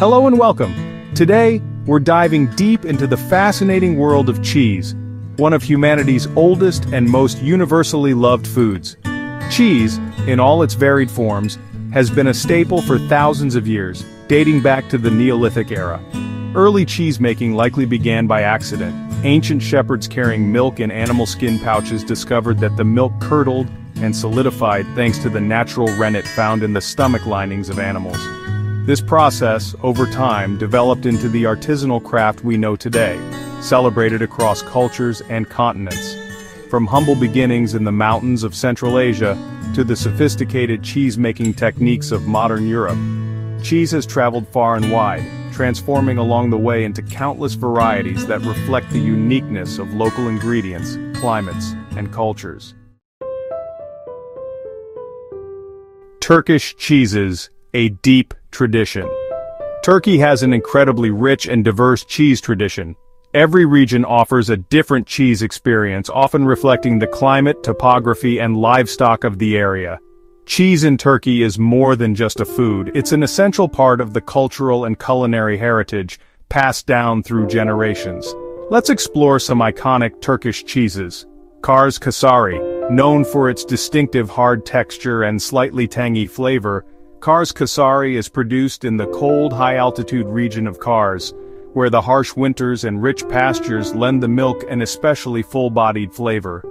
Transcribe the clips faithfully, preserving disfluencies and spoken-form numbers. Hello and welcome. Today, we're diving deep into the fascinating world of cheese, one of humanity's oldest and most universally loved foods. Cheese, in all its varied forms, has been a staple for thousands of years, dating back to the Neolithic era. Early cheesemaking likely began by accident. Ancient shepherds carrying milk in animal skin pouches discovered that the milk curdled and solidified thanks to the natural rennet found in the stomach linings of animals. This process, over time, developed into the artisanal craft we know today, celebrated across cultures and continents. From humble beginnings in the mountains of Central Asia to the sophisticated cheese-making techniques of modern Europe, cheese has traveled far and wide, transforming along the way into countless varieties that reflect the uniqueness of local ingredients, climates, and cultures. Turkish cheeses, a deep tradition. Turkey has an incredibly rich and diverse cheese tradition. Every region offers a different cheese experience, often reflecting the climate, topography, and livestock of the area. Cheese in Turkey is more than just a food, it's an essential part of the cultural and culinary heritage, passed down through generations. Let's explore some iconic Turkish cheeses. Kars Kaşarı, known for its distinctive hard texture and slightly tangy flavor, Kars Kaşarı is produced in the cold, high-altitude region of Kars, where the harsh winters and rich pastures lend the milk an especially full-bodied flavor.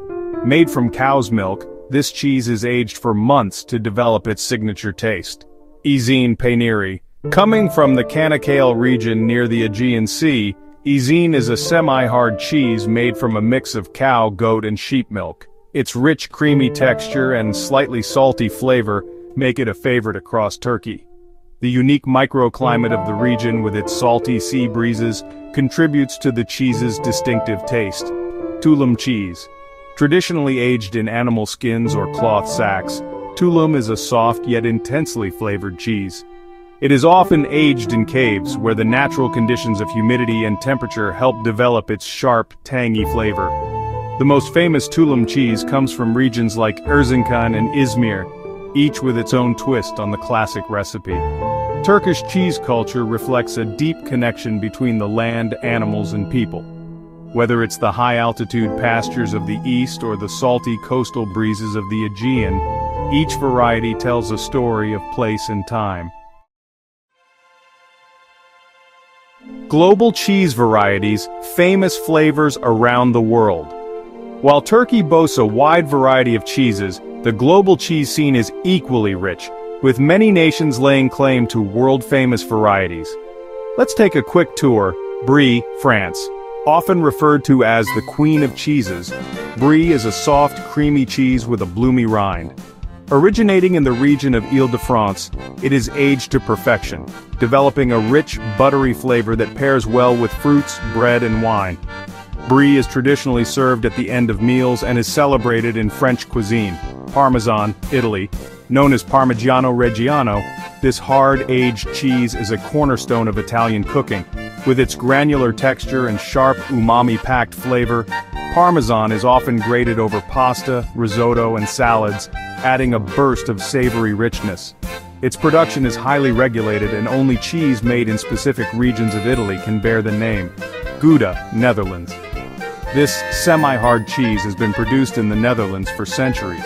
Made from cow's milk, this cheese is aged for months to develop its signature taste. Ezine Peyniri. Coming from the Kanakale region near the Aegean Sea, ezine is a semi-hard cheese made from a mix of cow, goat, and sheep milk. Its rich, creamy texture and slightly salty flavor make it a favorite across Turkey. The unique microclimate of the region with its salty sea breezes contributes to the cheese's distinctive taste. Tulum cheese. Traditionally aged in animal skins or cloth sacks, Tulum is a soft yet intensely flavored cheese. It is often aged in caves where the natural conditions of humidity and temperature help develop its sharp, tangy flavor. The most famous Tulum cheese comes from regions like Erzincan and Izmir, each with its own twist on the classic recipe. Turkish cheese culture reflects a deep connection between the land, animals, and people. Whether it's the high-altitude pastures of the east or the salty coastal breezes of the Aegean, each variety tells a story of place and time. Global cheese varieties, famous flavors around the world. While Turkey boasts a wide variety of cheeses, the global cheese scene is equally rich, with many nations laying claim to world-famous varieties. Let's take a quick tour. Brie, France. Often referred to as the Queen of Cheeses, Brie is a soft, creamy cheese with a bloomy rind. Originating in the region of Ile-de-France, it is aged to perfection, developing a rich, buttery flavor that pairs well with fruits, bread, and wine. Brie is traditionally served at the end of meals and is celebrated in French cuisine. Parmesan, Italy, known as Parmigiano-Reggiano, this hard-aged cheese is a cornerstone of Italian cooking. With its granular texture and sharp, umami-packed flavor, Parmesan is often grated over pasta, risotto, and salads, adding a burst of savory richness. Its production is highly regulated and only cheese made in specific regions of Italy can bear the name. Gouda, Netherlands. This semi-hard cheese has been produced in the Netherlands for centuries.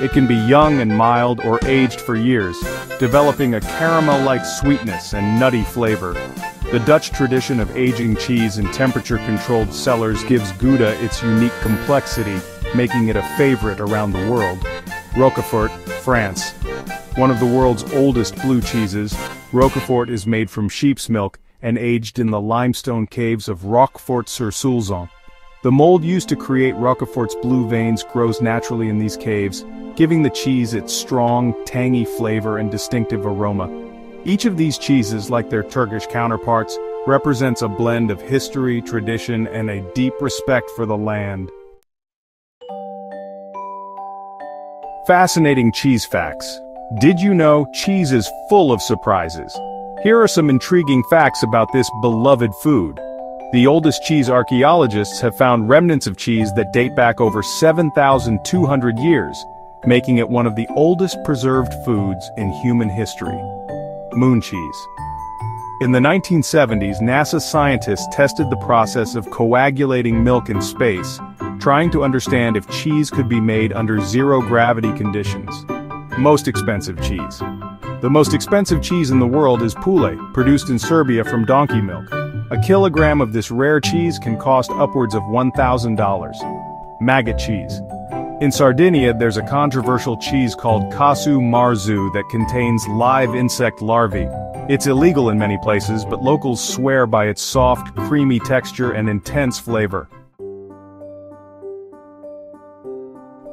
It can be young and mild or aged for years, developing a caramel-like sweetness and nutty flavor. The Dutch tradition of aging cheese in temperature-controlled cellars gives Gouda its unique complexity, making it a favorite around the world. Roquefort, France. One of the world's oldest blue cheeses, Roquefort is made from sheep's milk and aged in the limestone caves of Roquefort-sur-Soulzon. The mold used to create Roquefort's blue veins grows naturally in these caves, giving the cheese its strong, tangy flavor and distinctive aroma. Each of these cheeses, like their Turkish counterparts, represents a blend of history, tradition, and a deep respect for the land. Fascinating cheese facts. Did you know cheese is full of surprises? Here are some intriguing facts about this beloved food. The oldest cheese archaeologists have found remnants of cheese that date back over seven thousand two hundred years, making it one of the oldest preserved foods in human history. Moon cheese. In the nineteen seventies, NASA scientists tested the process of coagulating milk in space, trying to understand if cheese could be made under zero-gravity conditions. Most expensive cheese. The most expensive cheese in the world is pule, produced in Serbia from donkey milk. A kilogram of this rare cheese can cost upwards of one thousand dollars. Maggot cheese. In Sardinia, there's a controversial cheese called casu marzu that contains live insect larvae. It's illegal in many places, but locals swear by its soft, creamy texture and intense flavor.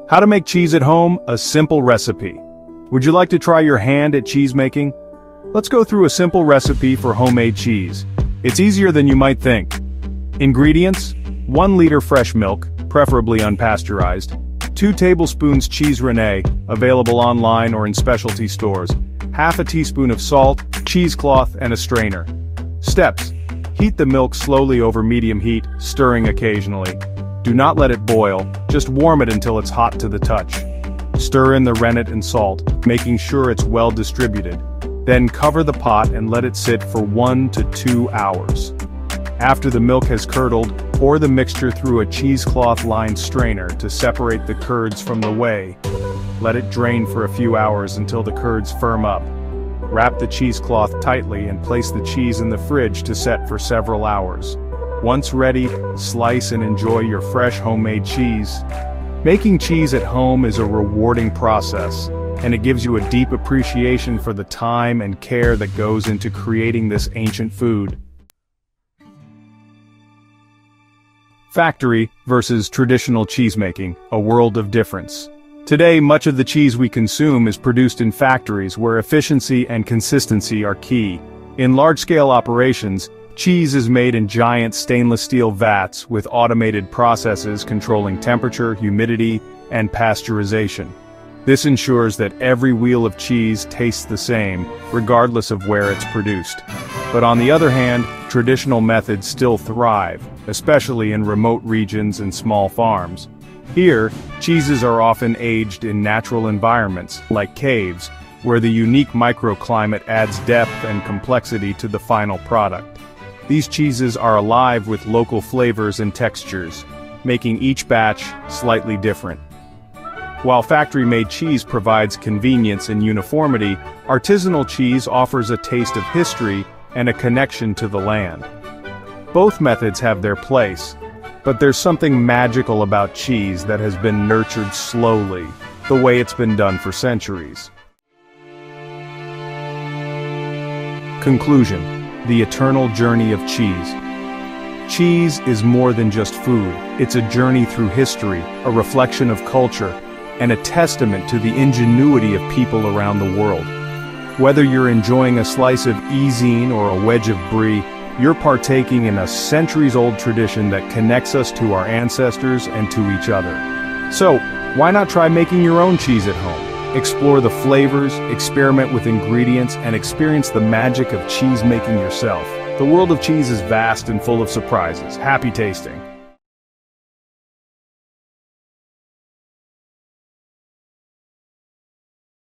How to make cheese at home? A simple recipe. Would you like to try your hand at cheese making? Let's go through a simple recipe for homemade cheese. It's easier than you might think. Ingredients: one liter fresh milk, preferably unpasteurized, two tablespoons cheese rennet, available online or in specialty stores, half a teaspoon of salt, cheesecloth, and a strainer. Steps: heat the milk slowly over medium heat, stirring occasionally. Do not let it boil, just warm it until it's hot to the touch. Stir in the rennet and salt, making sure it's well distributed. Then cover the pot and let it sit for one to two hours. After the milk has curdled, pour the mixture through a cheesecloth-lined strainer to separate the curds from the whey. Let it drain for a few hours until the curds firm up. Wrap the cheesecloth tightly and place the cheese in the fridge to set for several hours. Once ready, slice and enjoy your fresh homemade cheese. Making cheese at home is a rewarding process, and it gives you a deep appreciation for the time and care that goes into creating this ancient food. Factory versus traditional cheesemaking, a world of difference. Today, much of the cheese we consume is produced in factories where efficiency and consistency are key. In large-scale operations, cheese is made in giant stainless steel vats with automated processes controlling temperature, humidity, and pasteurization. This ensures that every wheel of cheese tastes the same, regardless of where it's produced. But on the other hand, traditional methods still thrive, especially in remote regions and small farms. Here, cheeses are often aged in natural environments, like caves, where the unique microclimate adds depth and complexity to the final product. These cheeses are alive with local flavors and textures, making each batch slightly different. While factory-made cheese provides convenience and uniformity, artisanal cheese offers a taste of history and a connection to the land. Both methods have their place, but there's something magical about cheese that has been nurtured slowly, the way it's been done for centuries. Conclusion: the eternal journey of cheese. Cheese is more than just food. It's a journey through history, a reflection of culture, and a testament to the ingenuity of people around the world. Whether you're enjoying a slice of Ezine or a wedge of Brie, you're partaking in a centuries-old tradition that connects us to our ancestors and to each other. So, why not try making your own cheese at home? Explore the flavors, experiment with ingredients, and experience the magic of cheese making yourself. The world of cheese is vast and full of surprises. Happy tasting!